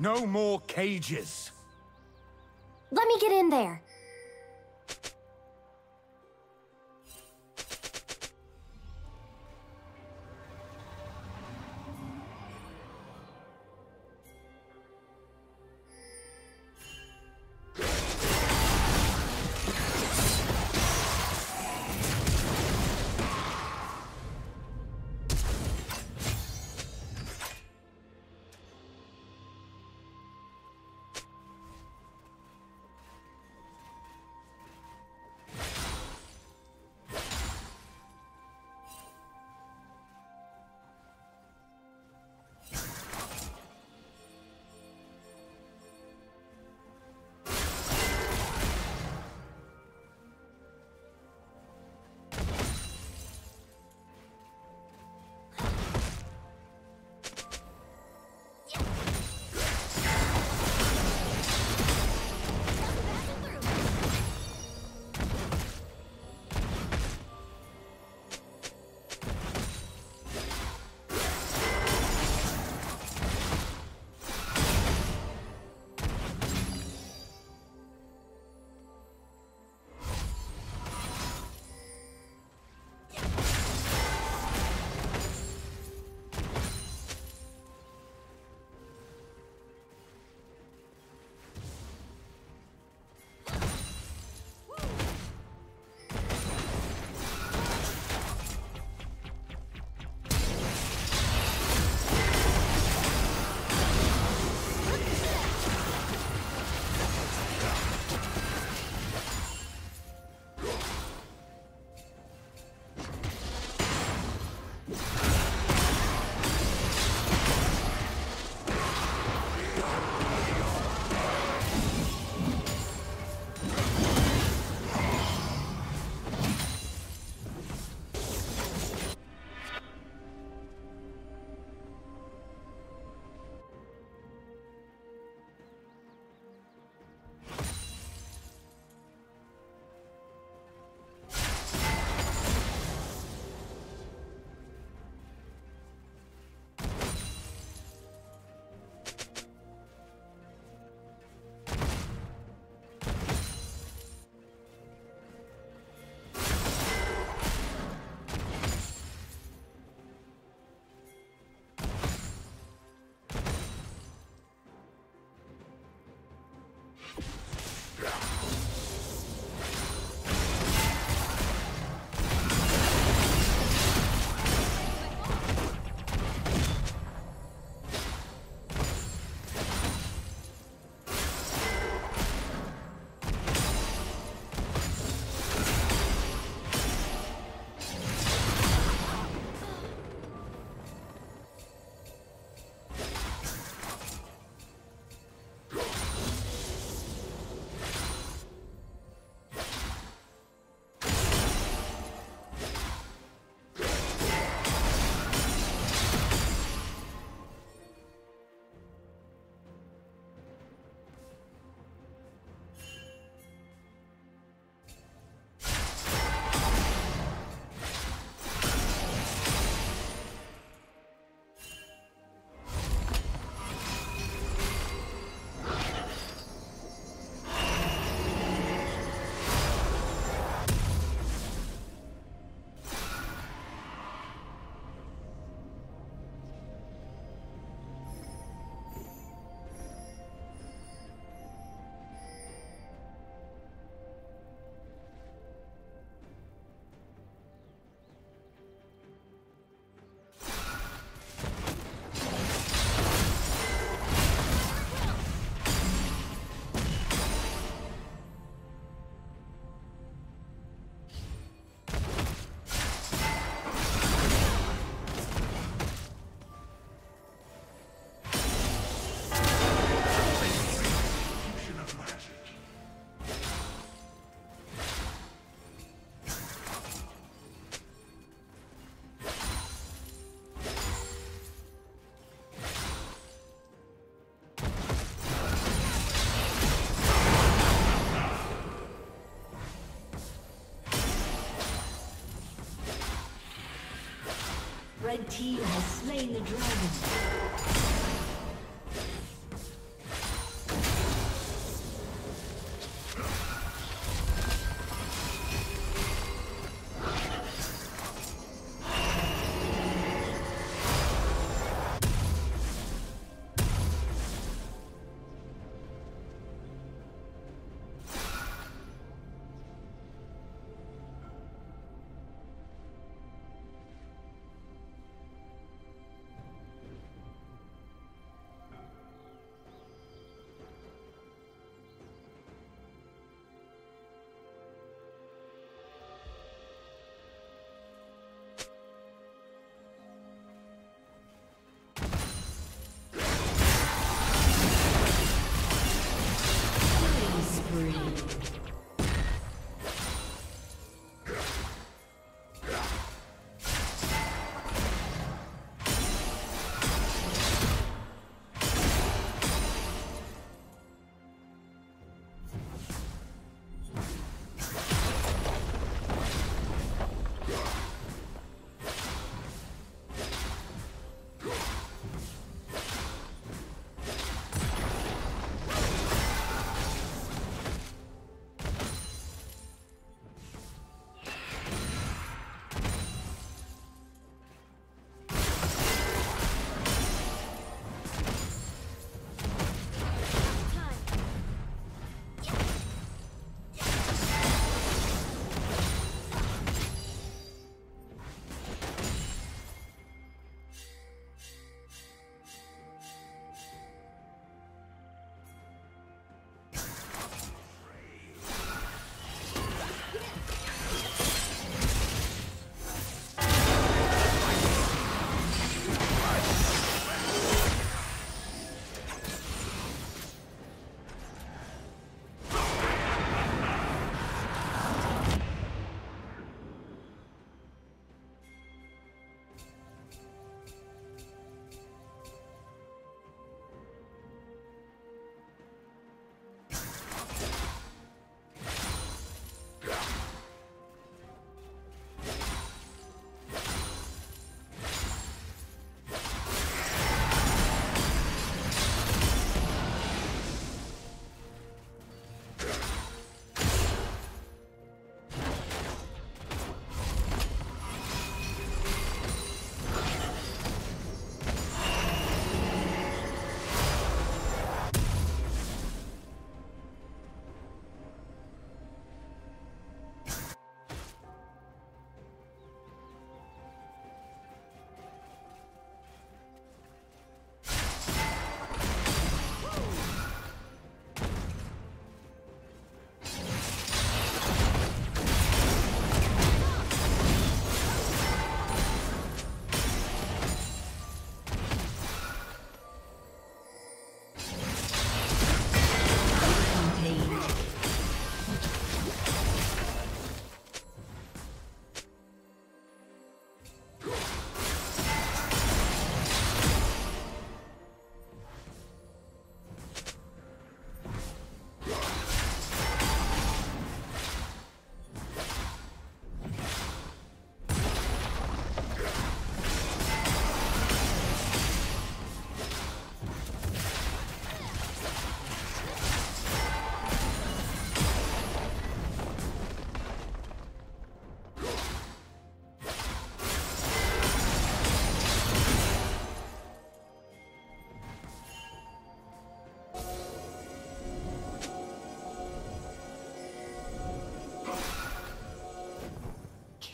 No more cages. Let me get in there. Red team has slain the dragon.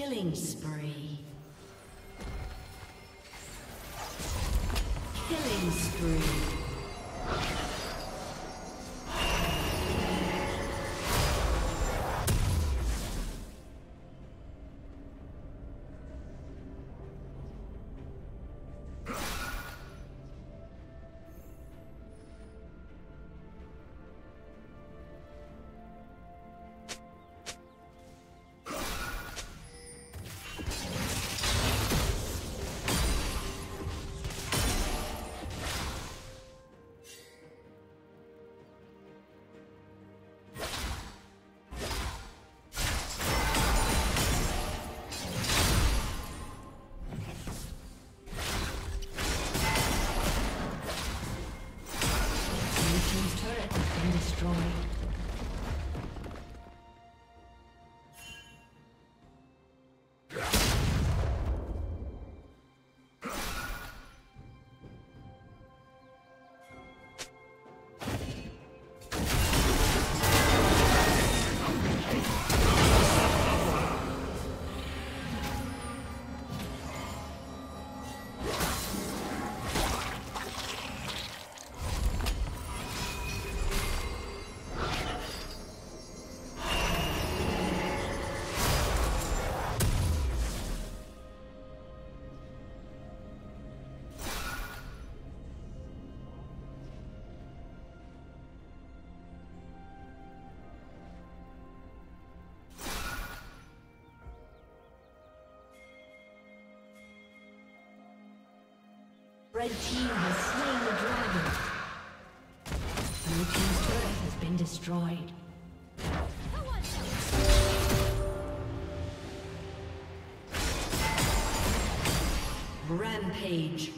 Killing spree. Killing spree. Red team has slain the dragon. Blue team's turret has been destroyed. Rampage.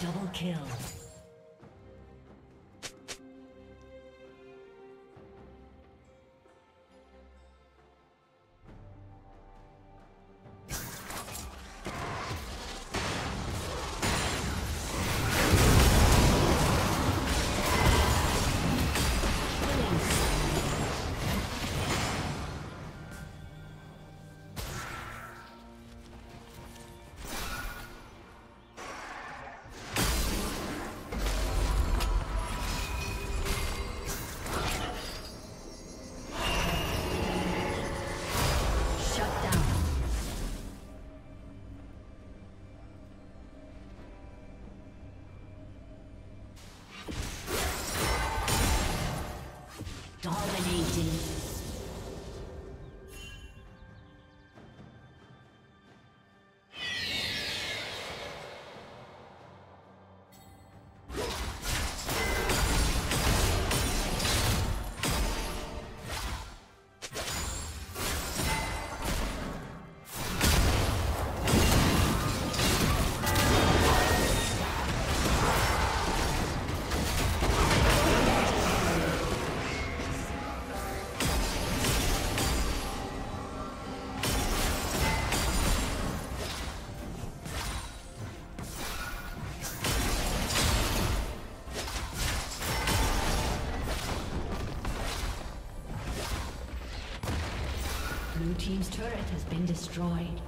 Double kill. Dominating. Blue team's turret has been destroyed.